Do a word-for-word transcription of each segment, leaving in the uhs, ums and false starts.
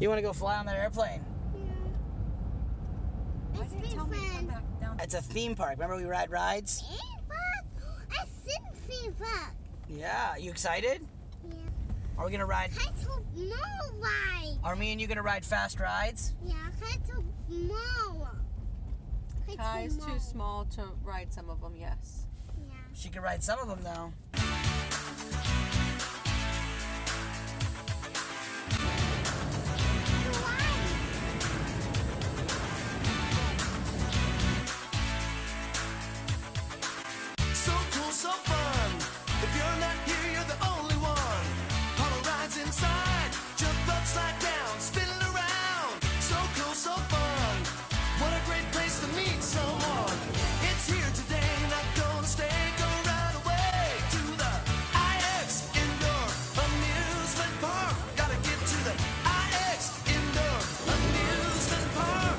You want to go fly on that airplane? Yeah. It's been fun. It's a theme park. Remember we ride rides? Theme park? I seen theme park. Yeah. You excited? Yeah. Are we going to ride? I took more rides. Are me and you going to ride fast rides? Yeah. I took more. Kai is too small to ride some of them, yes. Yeah. She can ride some of them, though. So cool, so fun. If you're not here, you're the only one. Hollow rides inside. Jump up, slide down, spin around. So cool, so fun. What a great place to meet someone. It's here today, not gonna stay. Go right away to the I X Indoor Amusement Park. Gotta get to the I X Indoor Amusement Park.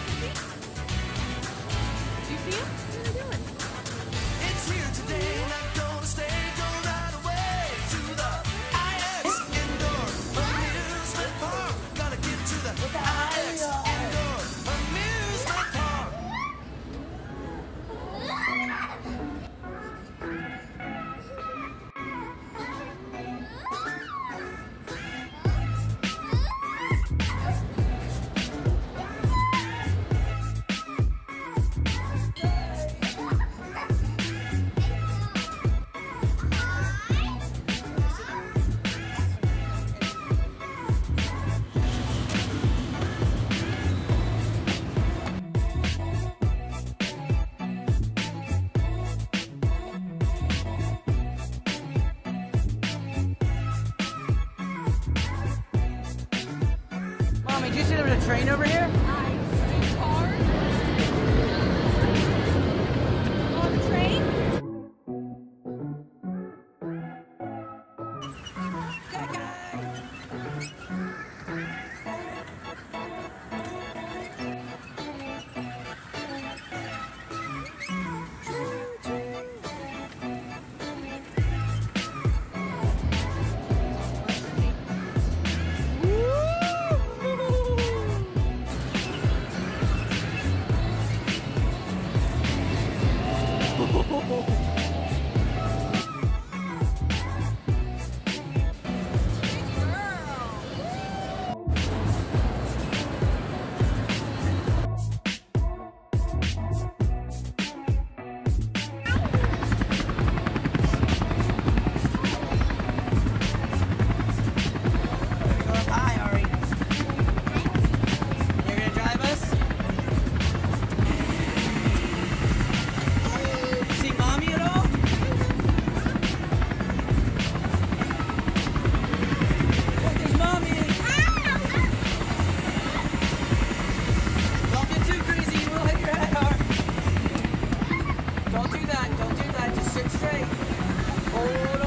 Did you see there was a train over here? I see cars. Oh, the train? Don't do that, don't do that, just sit straight. Oh.